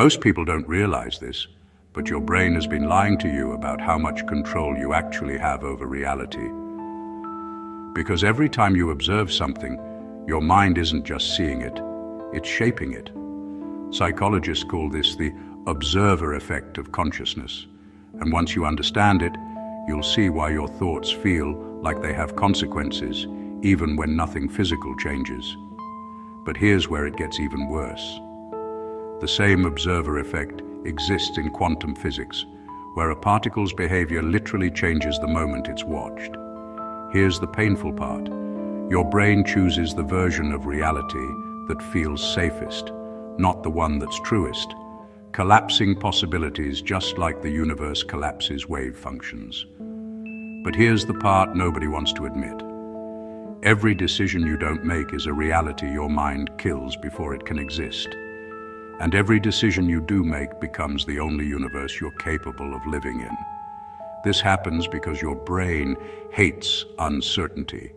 Most people don't realize this, but your brain has been lying to you about how much control you actually have over reality. Because every time you observe something, your mind isn't just seeing it, it's shaping it. Psychologists call this the observer effect of consciousness. And once you understand it, you'll see why your thoughts feel like they have consequences, even when nothing physical changes. But here's where it gets even worse. The same observer effect exists in quantum physics, where a particle's behavior literally changes the moment it's watched. Here's the painful part. Your brain chooses the version of reality that feels safest, not the one that's truest. Collapsing possibilities just like the universe collapses wave functions. But here's the part nobody wants to admit. Every decision you don't make is a reality your mind kills before it can exist. And every decision you do make becomes the only universe you're capable of living in. This happens because your brain hates uncertainty.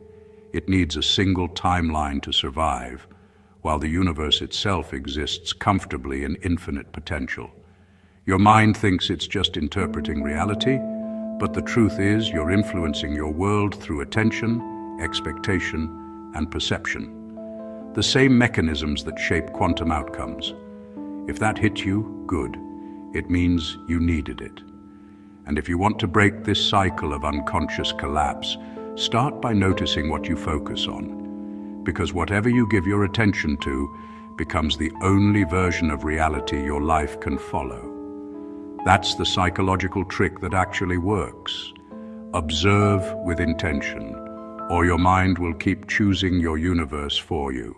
It needs a single timeline to survive, while the universe itself exists comfortably in infinite potential. Your mind thinks it's just interpreting reality, but the truth is you're influencing your world through attention, expectation, and perception. The same mechanisms that shape quantum outcomes. If that hit you, good. It means you needed it. And if you want to break this cycle of unconscious collapse, start by noticing what you focus on. Because whatever you give your attention to becomes the only version of reality your life can follow. That's the psychological trick that actually works. Observe with intention, or your mind will keep choosing your universe for you.